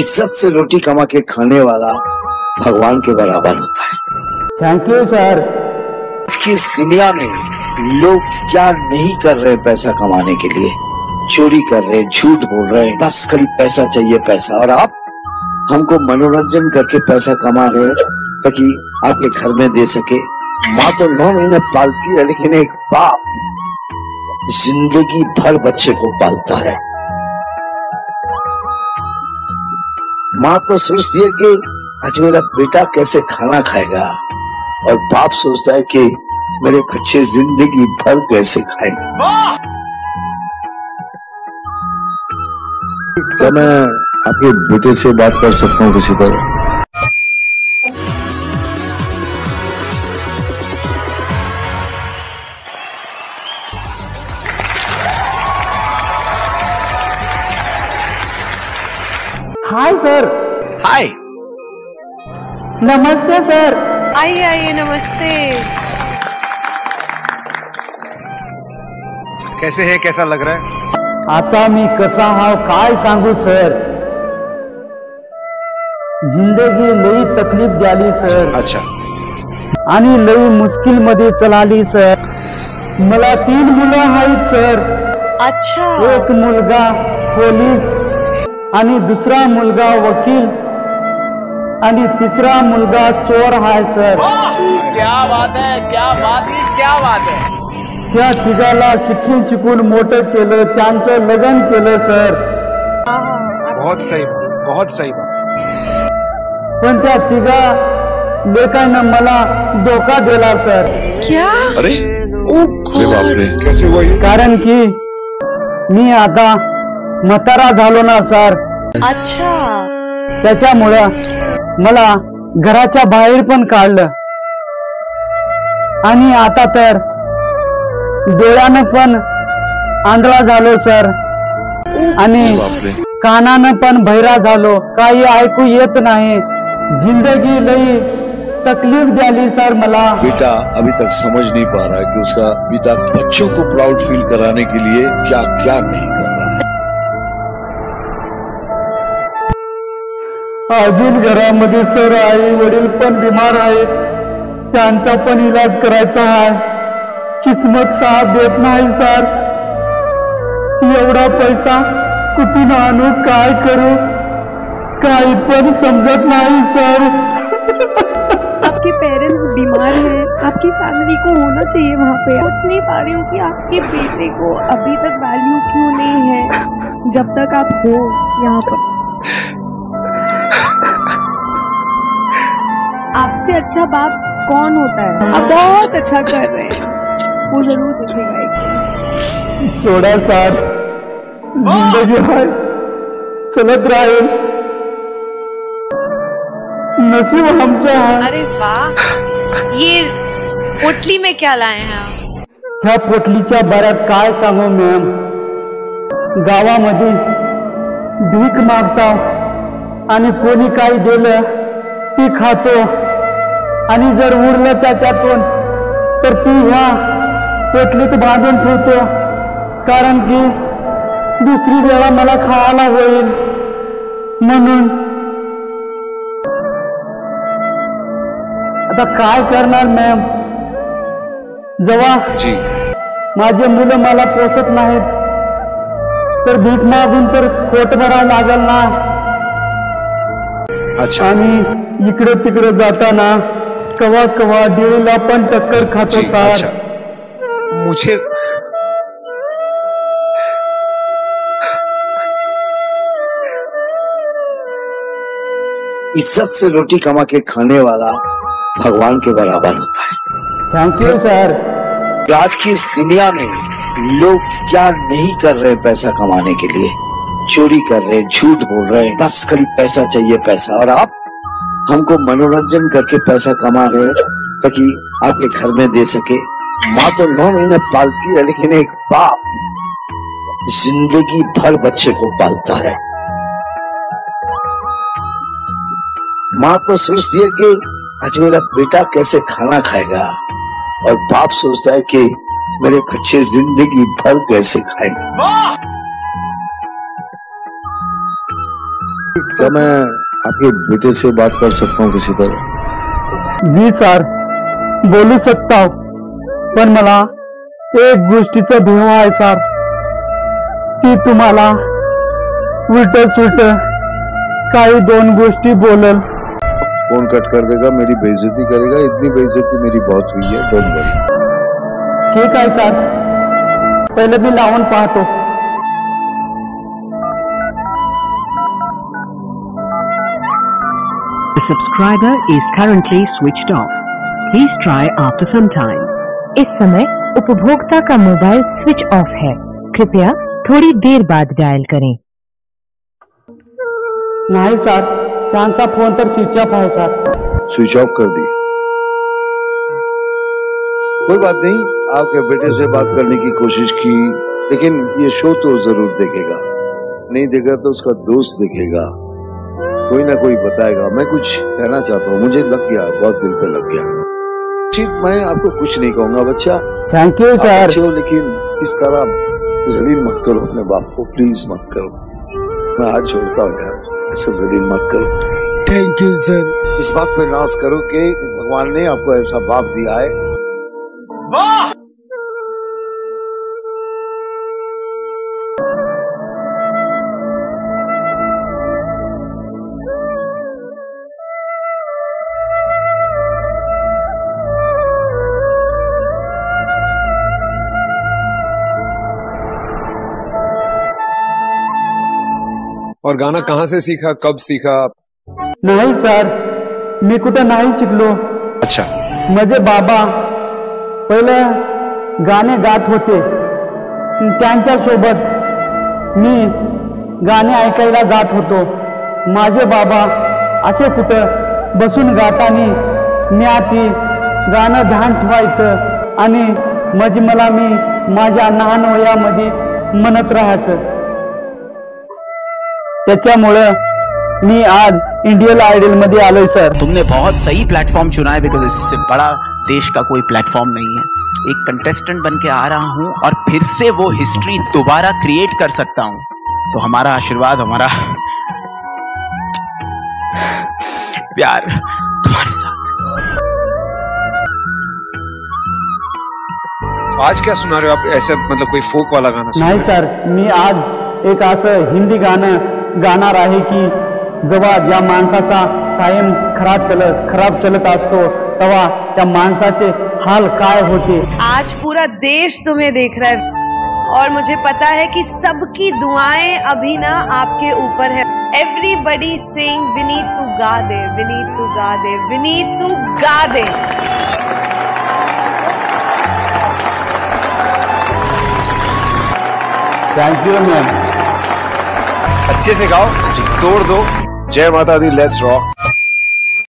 इज्जत से रोटी कमा के खाने वाला भगवान के बराबर होता है। Thank you sir. कि इस दुनिया में लोग क्या नहीं कर रहे पैसा कमाने के लिए, चोरी कर रहे, झूठ बोल रहे, बस खाली पैसा चाहिए पैसा, और आप हमको मनोरंजन करके पैसा कमा रहे ताकि आपके घर में दे सके। माँ तो 9 महीने पालती है, लेकिन एक बाप जिंदगी भर बच्चे को पालता है। माँ तो सोचती है कि आज मेरा बेटा कैसे खाना खाएगा, और बाप सोचता है कि मेरे बच्चे जिंदगी भर कैसे खाएगा। क्या मैं आपके बेटे से बात कर सकता हूँ किसी तरह? Hi sir. हाय। नमस्ते सर। आइए आइए, नमस्ते। कैसे है, कैसा लग रहा है? आता मी कसा हाव काय सांगू सर, जिंदगी लई तकलीफ झाली सर। अच्छा। आणि लई मुश्किल मध्ये चलाली सर। मला 3 मुलं आहेत सर। अच्छा। एक मुलगा पोलीस, दुसरा मुलगा वकील, आणि 3रा मुलगा चोर है सर। क्या बात है, क्या बात है, क्या बात है। त्या तिघाला शिक्षण शिकून मोठं केलं, त्यांचं लग्न केलं सर। बहुत सही, बहुत सही बात। पण त्या तिघा लेकांना मला धोखा दिला सर। क्या? अरे बाप रे, कैसे हुआ? कारण की मी आता म्हातारा झालो ना सर। अच्छा। त्याच्यामुळे मला घराच्या बाहेर पण काढलं, आणि आता तर डोळ्यानं पण आंधळा झालो सर, आणि कानानं पण बहिरा झालो, काही ऐकू येत नाही। जिंदगी लई तकलीफ डाली सर मला। बेटा अभी तक समझ नहीं पा रहा है कि उसका पिता बच्चों को प्राउड फील कराने के लिए क्या क्या नहीं कर रहा है। अजून घरामध्ये सर आई वडील पण बीमार आहे, त्यांचा पण इलाज करायचा आहे। किस्मत साथ देत नाही सर। एवढा पैसा कुठून आणू, काय करू, काही पण समजत नाही सर। आपके पेरेंट्स बीमार हैं, आपकी फैमिली को होना चाहिए वहाँ पे। सोच नहीं पा रही हूँ कि आपके बेटे को अभी तक वैल्यू क्यों नहीं है जब तक आप हो यहाँ पर। आपसे अच्छा बाप कौन होता है? आप बहुत अच्छा कर रहे हैं, वो जरूर देखेगा। छोड़ा साहब, जिंदगी है चलत रहा, नसीब हम क्या है। अरे वाह, ये पोटली में क्या लाए हैं आप? ह्या पोटलीच्या बारात काय सांगू मॅम। गावामध्ये भीक मागता आणि कोणी काय दिलं ती खातो, आणि जर उरलं त्याच्यातून तर ती ह्या पोटलीत बांधून ठेवतो, कारण की दुसरी वेळा मला खायला होईल म्हणून। आता काय करणार मॅम, जेव्हा माझे मुलं मला पोसत नाहीत तर भीक मागून तर पोट भरावं लागल ना। अच्छा। आणि इकडे तिकडे जाताना कवा कवा दिल्ला पण टक्कर खातो सार। अच्छा। मुझे इज्जत से रोटी कमा के खाने वाला भगवान के बराबर होता है। Thank you sir. आज की इस दुनिया में लोग क्या नहीं कर रहे पैसा कमाने के लिए, चोरी कर रहे, झूठ बोल रहे, बस खाली पैसा चाहिए पैसा, और आप हमको मनोरंजन करके पैसा कमा रहे ताकि आपके घर में दे सके। माँ तो 9 महीने पालती है, लेकिन एक बाप जिंदगी भर बच्चे को पालता है। माँ तो सोचती है कि आज मेरा बेटा कैसे खाना खाएगा, और बाप सोचता है कि मेरे बच्चे जिंदगी भर कैसे खाएंगे। क्या मैं आपके बेटे से बात कर सकता हूँ किसी तरह? जी सर, बोलू सकता हूँ, पण मला एक गोष्टीचं भीव आहे सर, ती तुम्हाला उलट सुलट काही दोन गोष्टी बोलल। फोन कट कर देगा, मेरी बेइज्जती करेगा। इतनी बेइज्जती मेरी बहुत हुई है, डोंट वरी। ठीक है सर, पहले भी लावण पाहतो। The subscriber is currently switched off. Please try after some time. इस समय उपभोक्ता का मोबाइल स्विच ऑफ है, कृपया थोड़ी देर बाद डायल करें। नहीं सर, त्यांचा फोन तर स्विच ऑफ है सर। स्विच ऑफ कर दी, कोई बात नहीं। आपके बेटे से बात करने की कोशिश की, लेकिन ये शो तो जरूर देखेगा, नहीं देखेगा तो उसका दोस्त देखेगा, कोई ना कोई बताएगा। मैं कुछ कहना चाहता हूँ, मुझे लग गया, बहुत दिल पे लग गया। मैं आपको कुछ नहीं कहूँगा बच्चा, थैंक यू सर। लेकिन इस तरह जलील मत करो अपने बाप को, प्लीज मत करो। मैं हाथ जोड़ता हूँ यार, ऐसा जलील मत करो। Thank you sir. इस बात पे नाज करो कि भगवान ने आपको ऐसा बाप दिया है। वाह! और गाना कहाँ से सीखा, कब सीखा? नहीं सर, मैं कुछ नहीं शिकलो। अच्छा। मजे बाबा पहले गाने गात होते, त्यांच्या सोबत मी गाणे ऐकायला जात होतो। माझे बाबा असे कुठ बसून गातानी मी आधी गाणं ध्यान ठेवायचं आणि मजी मला मी माझ्या लहान वयामध्ये म्हणत राहायचं। मी आज इंडियन आइडल मध्ये आलोय सर। तुमने बहुत सही प्लेटफॉर्म चुना है, बिकॉज इससे बड़ा देश का कोई प्लेटफॉर्म नहीं है। एक कंटेस्टेंट बन के आ रहा हूँ और फिर से वो हिस्ट्री दोबारा क्रिएट कर सकता हूँ, तो हमारा आशीर्वाद, हमारा प्यार तुम्हारे साथ। आज क्या सुना रहे हो आप? ऐसे मतलब कोई फोक वाला गाना? नहीं सर, मैं आज एक असं हिंदी गाना गाणार आहे की जेव्हा ज्या माणसाचा कायम खराब चलत असतो तेव्हा त्या माणसाचे हाल काय होते। आज पूरा देश तुम्हें देख रहा है और मुझे पता है कि सबकी दुआएं अभी ना आपके ऊपर है। Everybody saying we need to गा दे, वी नीड टू गा दे, वी नीड टू गा दे। थैंक यू मैम, अच्छे से गाओ, तोड़ दो। जय माता दी, लेट्स रॉक।